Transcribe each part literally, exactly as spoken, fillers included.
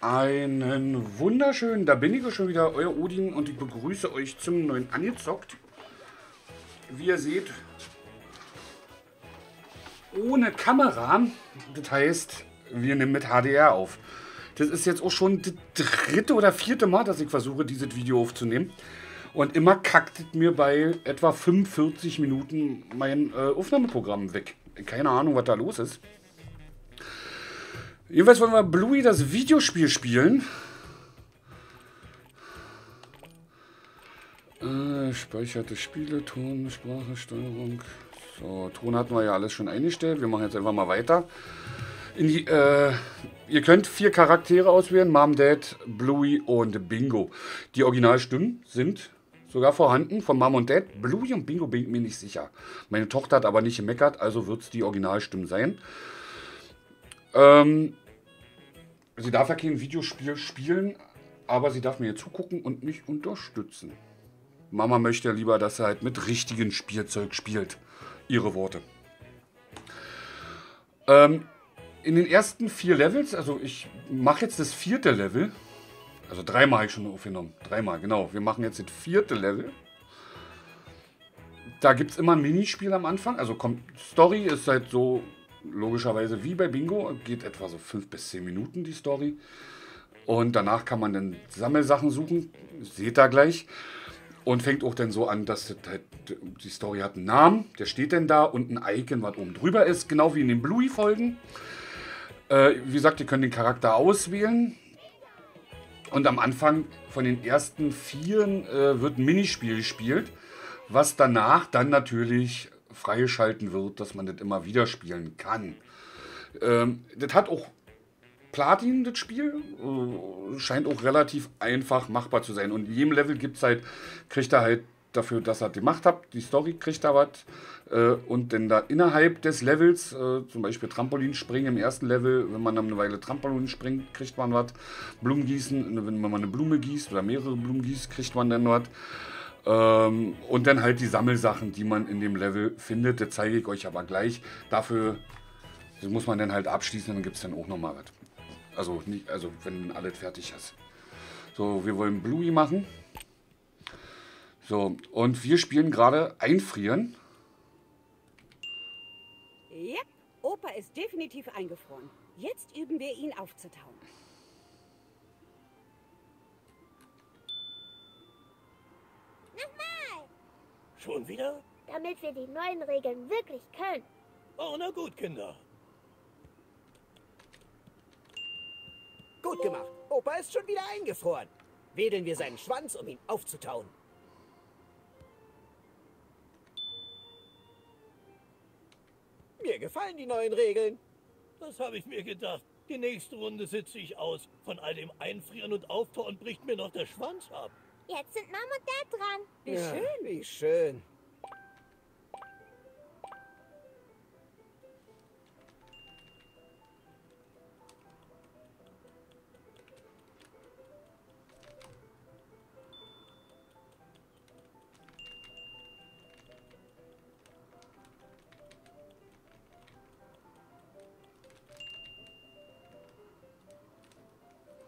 Einen wunderschönen, da bin ich schon wieder, euer Odin, und ich begrüße euch zum neuen Angezockt. Wie ihr seht, ohne Kamera, das heißt, wir nehmen mit H D R auf. Das ist jetzt auch schon das dritte oder vierte Mal, dass ich versuche, dieses Video aufzunehmen. Und immer kackt es mir bei etwa fünfundvierzig Minuten mein äh, Aufnahmeprogramm weg. Keine Ahnung, was da los ist. Jedenfalls wollen wir Bluey das Videospiel spielen. Äh, speicherte Spiele, Ton, Sprache, Steuerung. So, Ton hatten wir ja alles schon eingestellt. Wir machen jetzt einfach mal weiter. In die, äh, ihr könnt vier Charaktere auswählen. Mom, Dad, Bluey und Bingo. Die Originalstimmen sind sogar vorhanden von Mom und Dad. Bluey und Bingo bin ich mir nicht sicher. Meine Tochter hat aber nicht gemeckert, also wird es die Originalstimmen sein. Ähm, sie darf ja kein Videospiel spielen, aber sie darf mir zugucken und mich unterstützen. Mama möchte ja lieber, dass sie halt mit richtigem Spielzeug spielt. Ihre Worte. Ähm, in den ersten vier Levels, also ich mache jetzt das vierte Level. Also dreimal habe ich schon aufgenommen. Dreimal, genau. Wir machen jetzt das vierte Level. Da gibt es immer ein Minispiel am Anfang. Also kommt, Story ist halt so... Logischerweise wie bei Bingo, geht etwa so fünf bis zehn Minuten die Story. Und danach kann man dann Sammelsachen suchen, seht ihr gleich. Und fängt auch dann so an, dass halt, die Story hat einen Namen, der steht denn da und ein Icon, was oben drüber ist. Genau wie in den Bluey-Folgen. Äh, wie gesagt, ihr könnt den Charakter auswählen. Und am Anfang von den ersten Vieren äh, wird ein Minispiel gespielt, was danach dann natürlich... freischalten wird, dass man das immer wieder spielen kann. Ähm, das hat auch Platin, das Spiel. Äh, scheint auch relativ einfach machbar zu sein. Und in jedem Level gibt's halt, kriegt er halt dafür, dass er die Macht hat. Die Story kriegt er was. Äh, und dann da innerhalb des Levels, äh, zum Beispiel Trampolinspringen im ersten Level, wenn man dann eine Weile Trampolin springt, kriegt man was. Blumengießen, wenn man eine Blume gießt oder mehrere Blumen gießt, kriegt man dann was. Und dann halt die Sammelsachen, die man in dem Level findet. Das zeige ich euch aber gleich. Dafür muss man dann halt abschließen, dann gibt es dann auch nochmal was. Also, nicht, also wenn alles fertig ist. So, wir wollen Bluey machen. So, und wir spielen gerade Einfrieren. Ja, Opa ist definitiv eingefroren. Jetzt üben wir ihn aufzutauen. Schon wieder? Damit wir die neuen Regeln wirklich können. Oh, na gut, Kinder. Gut gemacht. Opa ist schon wieder eingefroren. Wedeln wir seinen Schwanz, um ihn aufzutauen. Mir gefallen die neuen Regeln. Das habe ich mir gedacht. Die nächste Runde sitze ich aus. Von all dem Einfrieren und Auftauen bricht mir noch der Schwanz ab. Jetzt sind Mom und Dad dran. Wie ja, schön. Wie schön.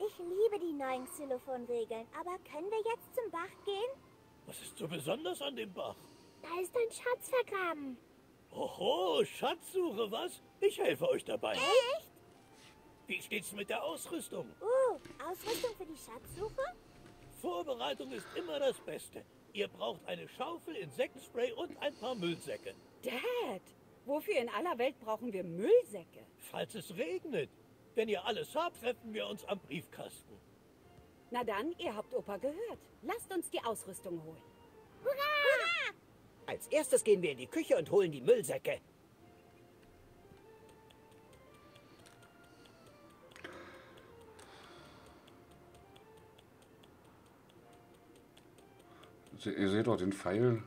Ich liebe die neuen Xylophon-Regeln, aber können wir jetzt zum Bach gehen? Was ist so besonders an dem Bach? Da ist ein Schatz vergraben. Oho, Schatzsuche, was? Ich helfe euch dabei. Echt? Wie steht's mit der Ausrüstung? Oh, Ausrüstung für die Schatzsuche? Vorbereitung ist immer das Beste. Ihr braucht eine Schaufel, Insektenspray und ein paar Müllsäcke. Dad, wofür in aller Welt brauchen wir Müllsäcke? Falls es regnet. Wenn ihr alles habt, treffen wir uns am Briefkasten. Na dann, ihr habt Opa gehört. Lasst uns die Ausrüstung holen. Hurra! Hurra! Als erstes gehen wir in die Küche und holen die Müllsäcke. Sie, ihr seht doch den Pfeil.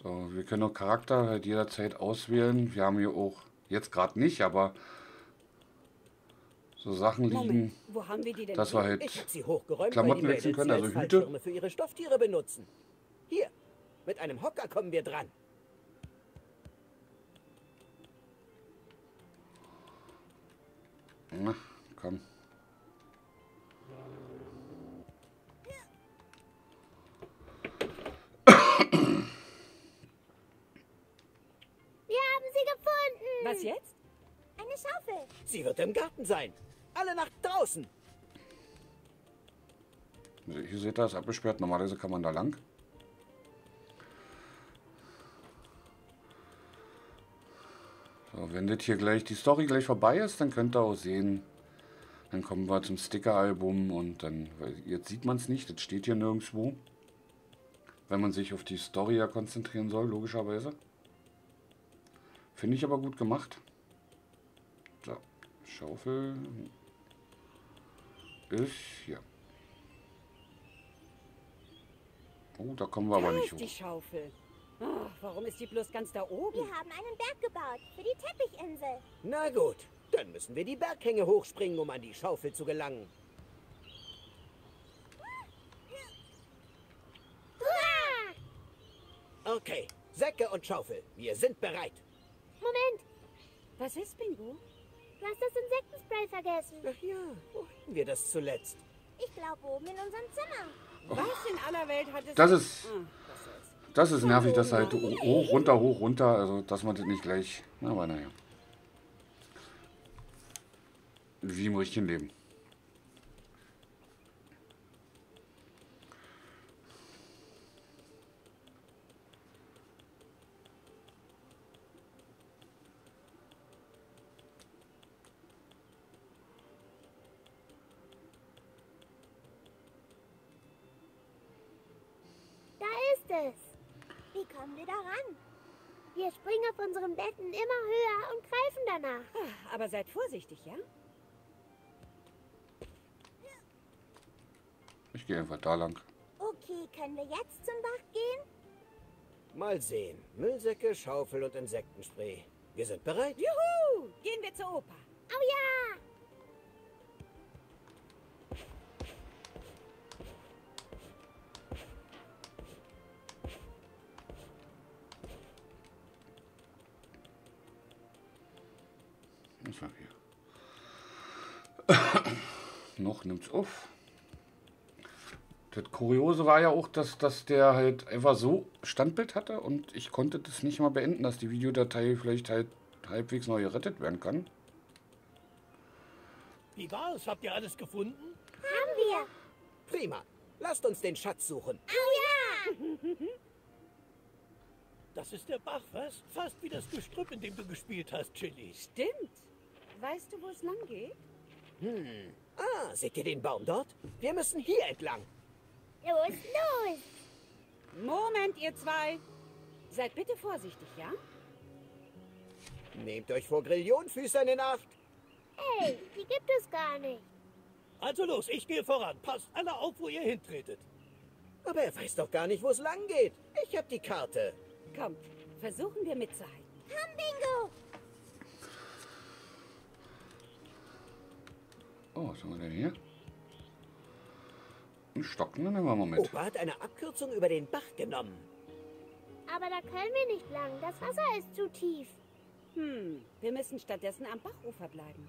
So, wir können auch Charakter halt jederzeit auswählen. Wir haben hier auch, jetzt gerade nicht, aber... so Sachen liegen, wo haben wir die denn dass wir halt sie Klamotten wechseln können, also Hüte. Für ihre Stofftiere benutzen. Hier, mit einem Hocker kommen wir dran. Na, komm. Sie wird im Garten sein. Alle nach draußen. Hier seht ihr, ist abgesperrt. Normalerweise kann man da lang. So, wenn das hier gleich die Story gleich vorbei ist, dann könnt ihr auch sehen. Dann kommen wir zum Sticker-Album und dann, jetzt sieht man es nicht, das steht hier nirgendwo. Wenn man sich auf die Story ja konzentrieren soll, logischerweise. Finde ich aber gut gemacht. So, Schaufel ist hier. Oh, da kommen wir aber nicht hoch. Da ist die Schaufel. Ach, warum ist die bloß ganz da oben? Wir haben einen Berg gebaut für die Teppichinsel. Na gut, dann müssen wir die Berghänge hochspringen, um an die Schaufel zu gelangen. Okay, Säcke und Schaufel, wir sind bereit. Moment. Was ist, Bingo? Du hast das Insektenspray vergessen. Ach ja, wo hatten wir das zuletzt? Ich glaube, oben in unserem Zimmer. Oh. Was in aller Welt hat es... Das ist... Das ist nervig, dass halt hoch, runter, hoch, runter, also dass man das nicht gleich... Na, aber naja. Wie im richtigen Leben. Da ist es. Wie kommen wir da ran? Wir springen auf unseren Betten immer höher und greifen danach. Ach, aber seid vorsichtig, ja? Ich gehe einfach da lang. Okay, können wir jetzt zum Bach gehen? Mal sehen. Müllsäcke, Schaufel und Insektenspray. Wir sind bereit. Juhu! Gehen wir zur Oper. Oh ja! Was war hier? Noch nimmt's auf. Das Kuriose war ja auch, dass, dass der halt einfach so Standbild hatte und ich konnte das nicht mal beenden, dass die Videodatei vielleicht halt halbwegs neu gerettet werden kann. Wie war's? Habt ihr alles gefunden? Haben wir. Prima. Lasst uns den Schatz suchen. Oh ja! Das ist der Bach, was? Fast wie das Gestrüpp, in dem du gespielt hast, Chili. Stimmt. Weißt du, wo es lang geht? Hm. Ah, seht ihr den Baum dort? Wir müssen hier entlang. Los, los! Moment, ihr zwei! Seid bitte vorsichtig, ja? Nehmt euch vor Grillionfüßern in Acht! Hey, die gibt es gar nicht! Also los, ich gehe voran. Passt alle auf, wo ihr hintretet. Aber er weiß doch gar nicht, wo es lang geht. Ich hab die Karte. Kommt, versuchen wir mitzuhalten. Komm, Bingo! Oh, was haben wir denn hier? Stocken, dann nehmen wir mal mit. Opa hat eine Abkürzung über den Bach genommen. Aber da können wir nicht lang. Das Wasser ist zu tief. Hm, wir müssen stattdessen am Bachufer bleiben.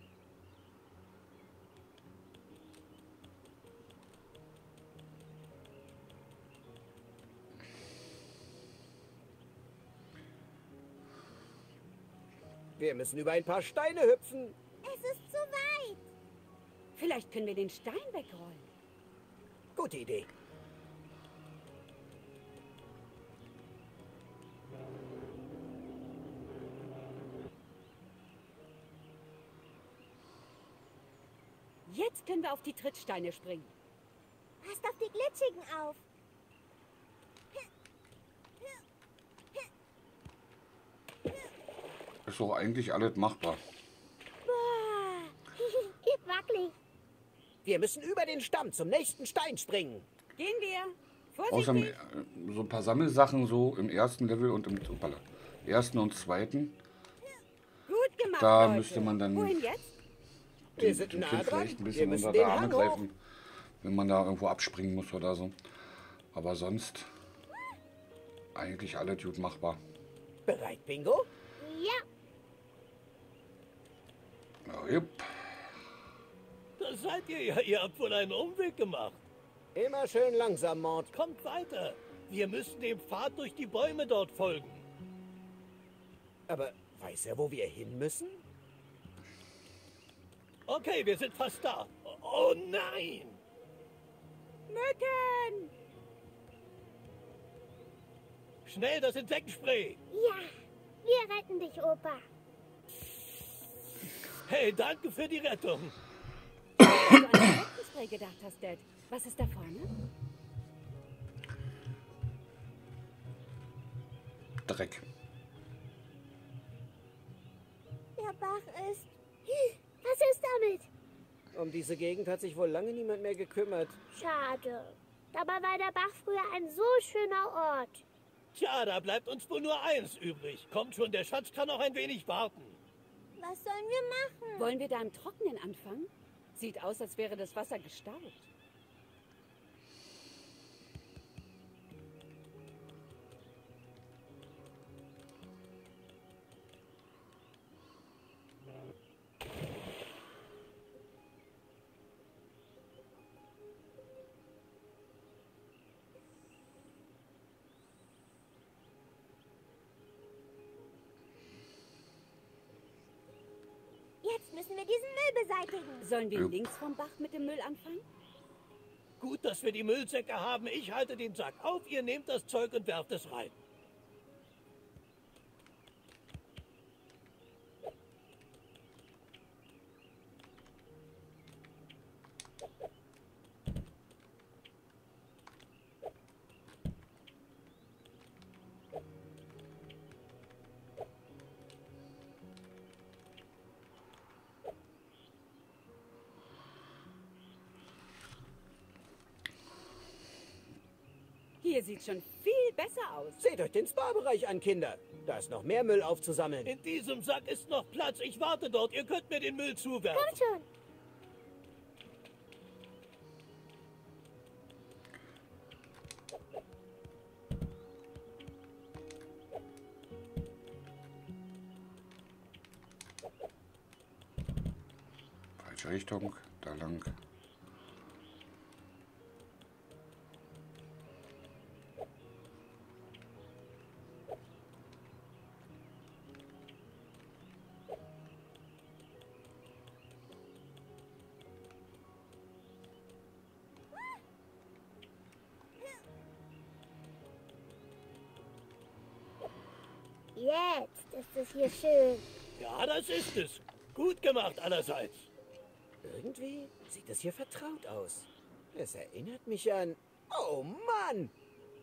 Wir müssen über ein paar Steine hüpfen. Es ist zu weit. Vielleicht können wir den Stein wegrollen. Gute Idee. Jetzt können wir auf die Trittsteine springen. Passt auf die glitschigen auf. Ist doch eigentlich alles machbar. Boah, ist wackelig. Wir müssen über den Stamm zum nächsten Stein springen. Gehen wir. Vorsichtig. Außer so ein paar Sammelsachen so im ersten Level und im hoppala, ersten und zweiten. Gut gemacht, da Leute. Müsste man dann den, wir sind den Kind vielleicht ein bisschen unter der Arme greifen, wenn man da irgendwo abspringen muss oder so. Aber sonst eigentlich alle gut machbar. Bereit, Bingo? Ja. Oh, jupp. Das seid ihr ja. Ihr habt wohl einen Umweg gemacht. Immer schön langsam, Mord. Kommt weiter. Wir müssen dem Pfad durch die Bäume dort folgen. Aber weiß er, wo wir hin müssen? Okay, wir sind fast da. Oh nein! Mücken! Schnell das Insektenspray! Ja, wir retten dich, Opa. Hey, danke für die Rettung. Wenn du an Insektenspray gedacht hast, Dad, was ist da vorne? Dreck. Der Bach ist... Was ist damit? Um diese Gegend hat sich wohl lange niemand mehr gekümmert. Schade. Dabei war der Bach früher ein so schöner Ort. Tja, da bleibt uns wohl nur eins übrig. Kommt schon, der Schatz kann noch ein wenig warten. Was sollen wir machen? Wollen wir da im Trockenen anfangen? Sieht aus, als wäre das Wasser gestaut. Jetzt müssen wir diesen Müll beseitigen. Sollen wir links vom Bach mit dem Müll anfangen? Gut, dass wir die Müllsäcke haben. Ich halte den Sack auf, ihr nehmt das Zeug und werft es rein. Hier sieht schon viel besser aus. Seht euch den Spa-Bereich an, Kinder. Da ist noch mehr Müll aufzusammeln. In diesem Sack ist noch Platz. Ich warte dort. Ihr könnt mir den Müll zuwerfen. Komm schon. Falsche Richtung. Da lang. Jetzt ist es hier schön. Ja, das ist es. Gut gemacht allerseits. Irgendwie sieht es hier vertraut aus. Es erinnert mich an... Oh Mann,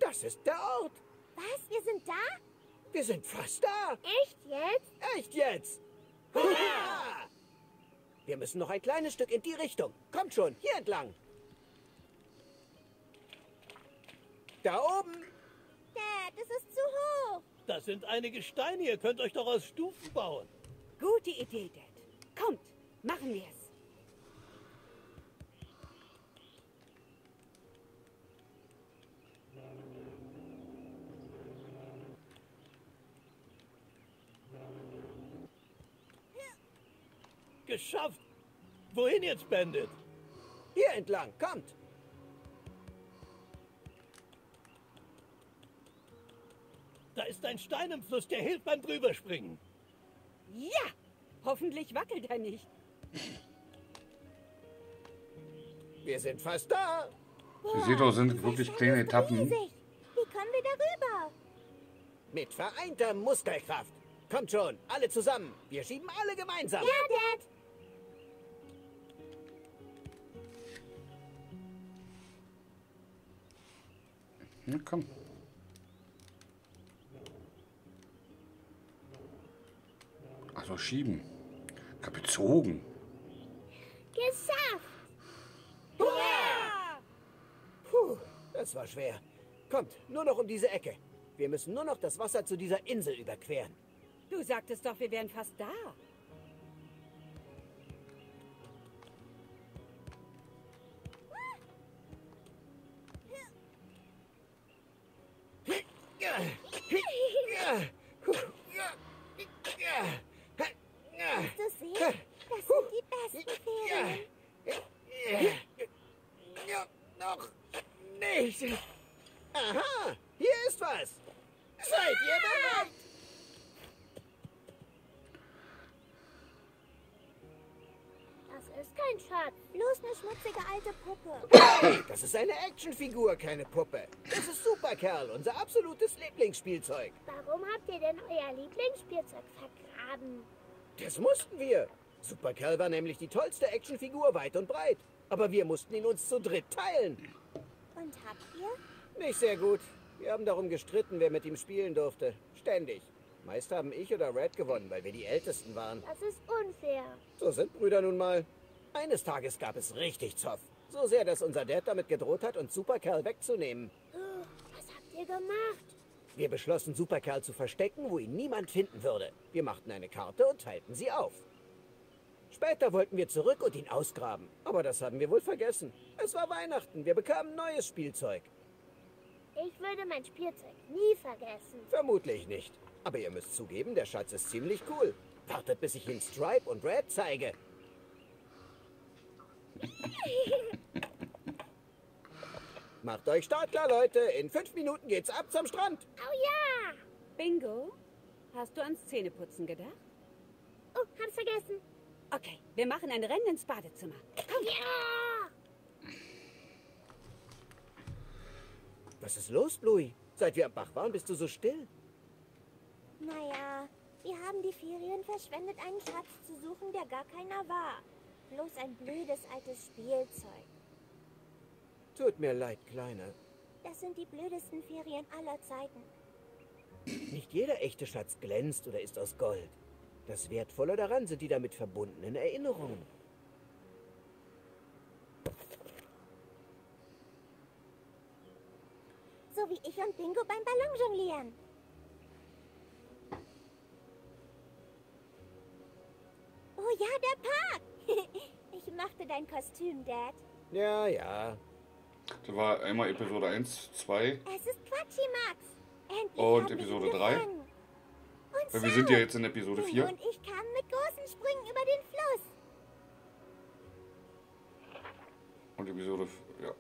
das ist der Ort. Was? Wir sind da? Wir sind fast da. Echt jetzt? Echt jetzt. Hurra! Wir müssen noch ein kleines Stück in die Richtung. Kommt schon, hier entlang. Da oben. Dad, das ist zu hoch. Das sind einige Steine, ihr könnt euch doch aus Stufen bauen. Gute Idee, Dad. Kommt, machen wir es. Geschafft! Wohin jetzt, Bandit? Hier entlang, kommt! Da ist ein Stein im Fluss, der hilft beim Drüberspringen. Ja, hoffentlich wackelt er nicht. Wir sind fast da. Boah, ihr seht doch, sind wirklich kleine Etappen. Riesig. Wie kommen wir darüber? Mit vereinter Muskelkraft. Kommt schon, alle zusammen. Wir schieben alle gemeinsam. Ja, Dad. Na komm. Also schieben. Ich hab gezogen. Geschafft! Hurra! Puh, das war schwer. Kommt, nur noch um diese Ecke. Wir müssen nur noch das Wasser zu dieser Insel überqueren. Du sagtest doch, wir wären fast da. Aha, hier ist was. Seid ihr bereit? Das ist kein Schatz. Bloß eine schmutzige alte Puppe. Das ist eine Actionfigur, keine Puppe. Das ist Superkerl, unser absolutes Lieblingsspielzeug. Warum habt ihr denn euer Lieblingsspielzeug vergraben? Das mussten wir. Superkerl war nämlich die tollste Actionfigur weit und breit. Aber wir mussten ihn uns zu dritt teilen. Und habt ihr? Nicht sehr gut. Wir haben darum gestritten, wer mit ihm spielen durfte. Ständig. Meist haben ich oder Red gewonnen, weil wir die Ältesten waren. Das ist unfair. So sind Brüder nun mal. Eines Tages gab es richtig Zoff. So sehr, dass unser Dad damit gedroht hat, uns Superkerl wegzunehmen. Was habt ihr gemacht? Wir beschlossen, Superkerl zu verstecken, wo ihn niemand finden würde. Wir machten eine Karte und teilten sie auf. Später wollten wir zurück und ihn ausgraben. Aber das haben wir wohl vergessen. Es war Weihnachten. Wir bekamen neues Spielzeug. Ich würde mein Spielzeug nie vergessen. Vermutlich nicht. Aber ihr müsst zugeben, der Schatz ist ziemlich cool. Wartet, bis ich ihn Stripe und Red zeige. Macht euch startklar, Leute. In fünf Minuten geht's ab zum Strand. Oh ja! Bingo, hast du ans Zähneputzen gedacht? Oh, hab's vergessen. Okay, wir machen ein Rennen ins Badezimmer. Komm! Ja! Was ist los, Bluey? Seit wir am Bach waren, bist du so still. Naja, wir haben die Ferien verschwendet, einen Schatz zu suchen, der gar keiner war. Bloß ein blödes altes Spielzeug. Tut mir leid, Kleine. Das sind die blödesten Ferien aller Zeiten. Nicht jeder echte Schatz glänzt oder ist aus Gold. Das Wertvolle daran sind die damit verbundenen Erinnerungen. So wie ich und Bingo beim Ballon jonglieren. Oh ja, der Park! Ich machte dein Kostüm, Dad. Ja, ja. Das war einmal Episode eins, zwei. Es ist Quatschi, Max. Endlich und Episode drei. Und weil wir sind ja jetzt in Episode vier. Und ich kam mit großen Sprüngen über den Fluss. Und Episode, ja.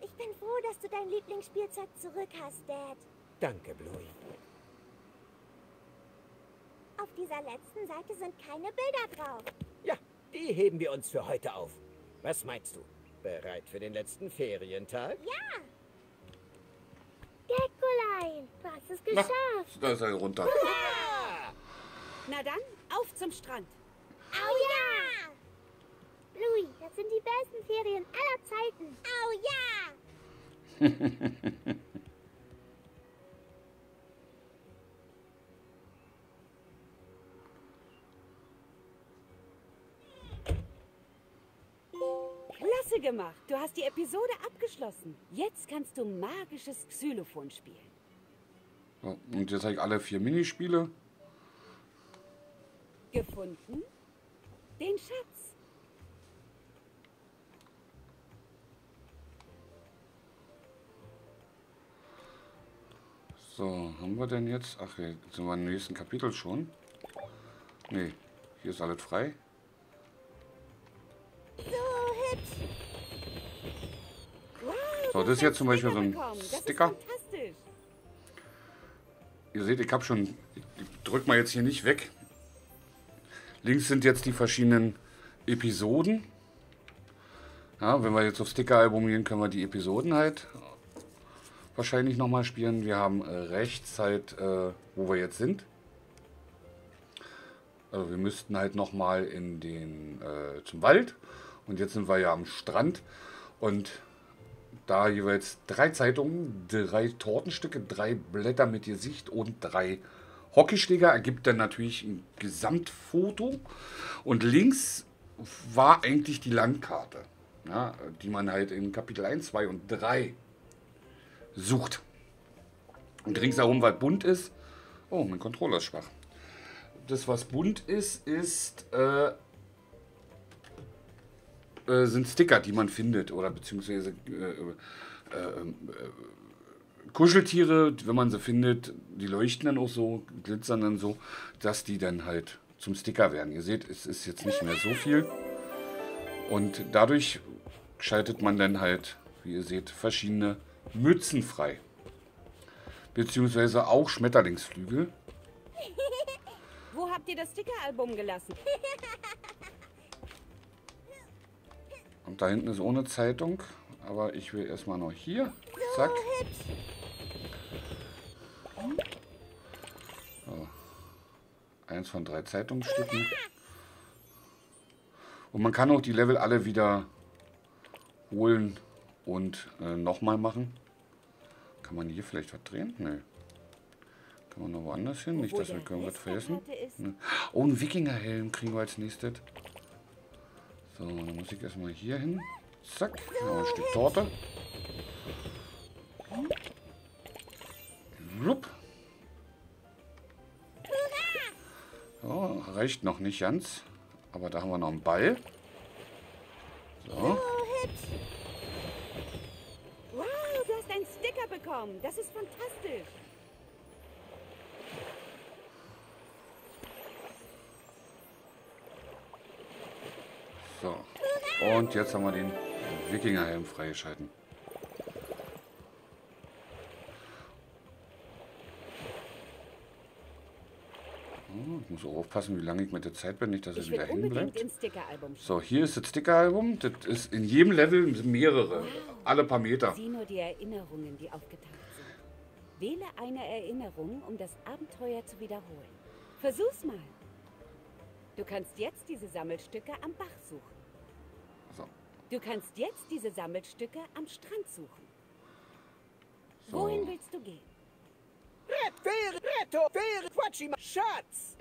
Ich bin froh, dass du dein Lieblingsspielzeug zurück hast, Dad. Danke, Bluey. Auf dieser letzten Seite sind keine Bilder drauf. Ja, die heben wir uns für heute auf. Was meinst du? Bereit für den letzten Ferientag? Ja! Geckolein, du hast es geschafft. Na, da ist er runter. Hurra! Na dann, auf zum Strand. Au ja! Bluey, das sind die besten Ferien aller Zeiten. Au ja! Klasse gemacht. Du hast die Episode abgeschlossen. Jetzt kannst du magisches Xylophon spielen. So, und jetzt habe ich alle vier Minispiele gefunden. Den Schatz. So, haben wir denn jetzt? Ach, jetzt sind wir im nächsten Kapitel schon. Nee, hier ist alles frei. So, das ist jetzt zum Beispiel so ein Sticker. Ihr seht, ich habe schon... Ich drück mal jetzt hier nicht weg. Links sind jetzt die verschiedenen Episoden. Ja, wenn wir jetzt auf Sticker-Album gehen, können wir die Episoden halt... wahrscheinlich nochmal spielen. Wir haben rechts halt, äh, wo wir jetzt sind. Also wir müssten halt nochmal in den äh, zum Wald. Und jetzt sind wir ja am Strand. Und da jeweils drei Zeitungen, drei Tortenstücke, drei Blätter mit Gesicht und drei Hockeyschläger ergibt dann natürlich ein Gesamtfoto. Und links war eigentlich die Landkarte, ja, die man halt in Kapitel eins, zwei und drei sucht. Und ringsherum, was bunt ist. Oh, mein Controller ist schwach. Das, was bunt ist, ist äh, äh, sind Sticker, die man findet. Oder beziehungsweise äh, äh, äh, Kuscheltiere, wenn man sie findet, die leuchten dann auch so, glitzern dann so, dass die dann halt zum Sticker werden. Ihr seht, es ist jetzt nicht mehr so viel. Und dadurch schaltet man dann halt, wie ihr seht, verschiedene Mützen frei. Beziehungsweise auch Schmetterlingsflügel. Wo habt ihr das Stickeralbum gelassen? Und da hinten ist ohne Zeitung. Aber ich will erstmal noch hier. Zack. So. Eins von drei Zeitungsstücken. Und man kann auch die Level alle wieder holen und äh, nochmal machen. Kann man hier vielleicht was drehen? Nö. Kann man noch woanders hin? Nicht, dass wir irgendwas vergessen. Nö. Oh, ein Wikingerhelm kriegen wir als nächstes. So, dann muss ich erstmal hier hin. Zack, noch ein Stück Torte. Rupp. So, reicht noch nicht ganz. Aber da haben wir noch einen Ball. So. Wow, du hast einen Sticker bekommen. Das ist fantastisch. So. Und jetzt haben wir den Wikingerhelm freigeschalten. Oh, ich muss auch aufpassen, wie lange ich mit der Zeit bin, nicht, dass ich er wieder hinbleibt. So, hier ist das Stickeralbum. Das ist in jedem Level mehrere, wow. Alle paar Meter. Sieh nur die Erinnerungen, die aufgetaucht sind. Wähle eine Erinnerung, um das Abenteuer zu wiederholen. Versuch's mal. Du kannst jetzt diese Sammelstücke am Bach suchen. Du kannst jetzt diese Sammelstücke am Strand suchen. So. Wohin willst du gehen?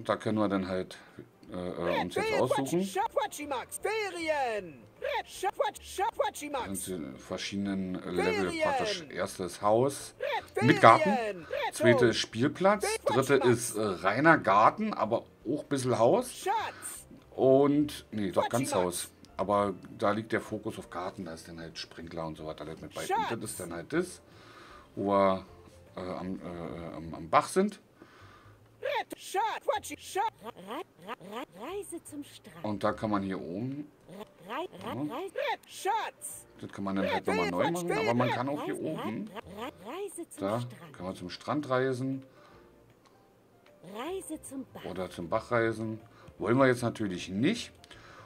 Da können wir dann halt äh, uns jetzt aussuchen. Das sind die verschiedenen Level praktisch. Erstes Haus mit Garten, zweite ist Spielplatz, dritte ist äh, reiner Garten, aber auch ein bisschen Haus. Und, nee, doch ganz Haus. Aber da liegt der Fokus auf Garten, da ist dann halt Sprinkler und so weiter halt mit bei. Und das ist dann halt das, wo wir äh, am, äh, am, am Bach sind. Und da kann man hier oben. Ja. Das kann man dann halt nochmal neu machen, aber man kann auch hier oben. Da kann man zum Strand reisen. Oder zum Bach reisen. Wollen wir jetzt natürlich nicht.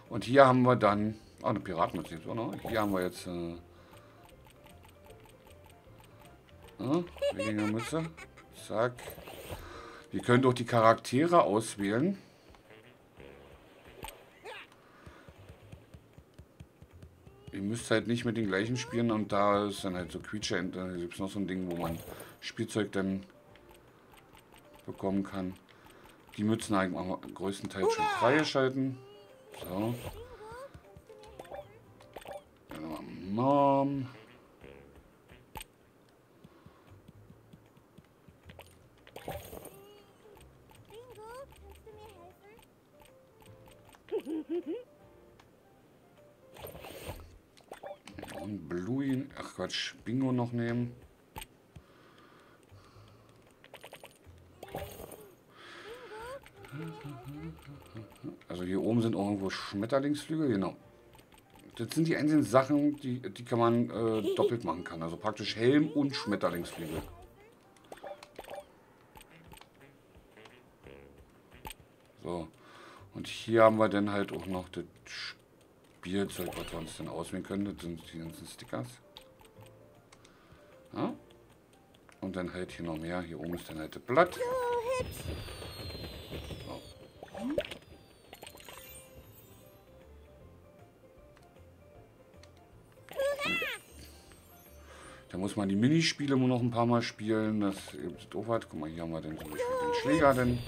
Und hier haben wir dann... Oh, eine Piratenmusik, oder? Hier haben wir jetzt... Äh, äh, Wikingermütze. Zack. Wir können doch die Charaktere auswählen. Ihr müsst halt nicht mit den gleichen spielen. Und da ist dann halt so Creature. Da gibt es noch so ein Ding, wo man Spielzeug dann bekommen kann. Die Mützen haben wir größtenteils schon freigeschalten. So. Mom. Bingo, kannst du mir helfen? Und Bluey, ach Quatsch, Bingo noch nehmen. Also hier oben sind auch irgendwo Schmetterlingsflügel, genau. Das sind die einzelnen Sachen, die, die kann man äh, doppelt machen kann. Also praktisch Helm und Schmetterlingsflügel. So. Und hier haben wir dann halt auch noch das Spielzeug, was wir uns dann auswählen können. Das sind die ganzen Stickers. Ja. Und dann halt hier noch mehr. Hier oben ist dann halt das Blatt. Da muss man die Minispiele nur noch ein paar Mal spielen, das ist doof hat. Guck mal, hier haben wir dann zum Beispiel den Schläger. Denn.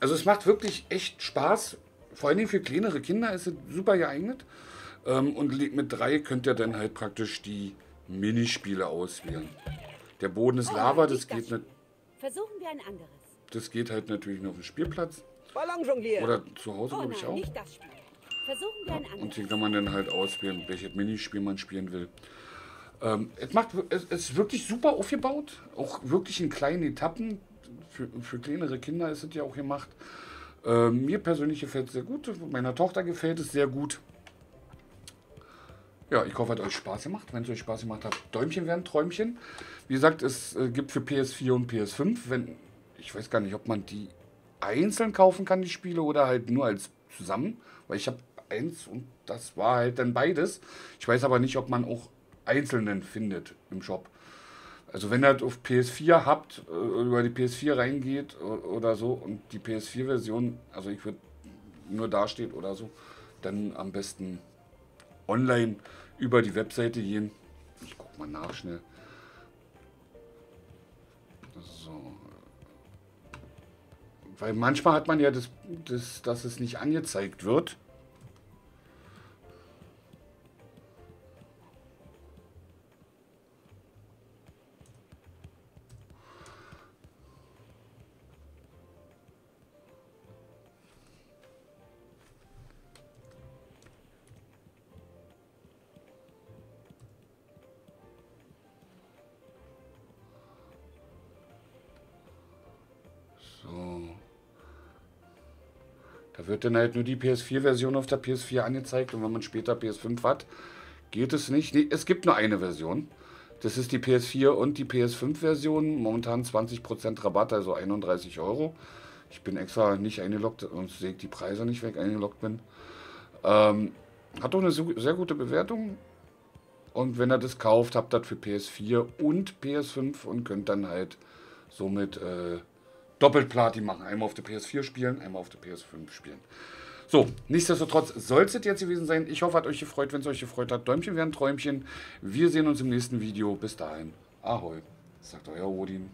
Also es macht wirklich echt Spaß. Vor allem für kleinere Kinder ist es super geeignet. Und mit drei könnt ihr dann halt praktisch die Minispiele auswählen. Der Boden ist Lava, das geht nicht. Versuchen wir ein anderes. Das geht halt natürlich nur auf den Spielplatz. Oder zu Hause, glaube ich, auch. Ja, und hier kann man dann halt auswählen, welches Minispiel man spielen will. Ähm, es, macht, es ist wirklich super aufgebaut. Auch wirklich in kleinen Etappen. Für, für kleinere Kinder ist es ja auch gemacht. Ähm, mir persönlich gefällt es sehr gut. Meiner Tochter gefällt es sehr gut. Ja, ich hoffe, es hat euch Spaß gemacht. Wenn es euch Spaß gemacht hat, Däumchen wären Träumchen. Wie gesagt, es äh, gibt für P S vier und P S fünf, wenn, ich weiß gar nicht, ob man die einzeln kaufen kann, die Spiele, oder halt nur als zusammen. Weil ich habe eins und das war halt dann beides. Ich weiß aber nicht, ob man auch einzelnen findet im Shop. Also wenn ihr halt auf P S vier habt, über die P S vier reingeht oder so und die P S vier Version, also ich würde nur dasteht oder so, dann am besten online über die Webseite gehen. Ich guck mal nach schnell. So. Weil manchmal hat man ja das, das, dass es nicht angezeigt wird. Wird dann halt nur die P S vier Version auf der P S vier angezeigt und wenn man später P S fünf hat, geht es nicht. Nee, es gibt nur eine Version. Das ist die P S vier und die P S fünf Version. Momentan zwanzig Prozent Rabatt, also einunddreißig Euro. Ich bin extra nicht eingeloggt, sonst sehe ich die Preise nicht, wenn ich eingeloggt bin. Ähm, hat auch eine sehr gute Bewertung. Und wenn ihr das kauft, habt ihr das für P S vier und P S fünf und könnt dann halt somit... Äh, doppelt Platin machen. Einmal auf der P S vier spielen, einmal auf der P S fünf spielen. So, nichtsdestotrotz soll es jetzt gewesen sein. Ich hoffe, hat euch gefreut. Wenn es euch gefreut hat, Däumchen wären Träumchen. Wir sehen uns im nächsten Video. Bis dahin. Ahoi. Sagt euer Odin.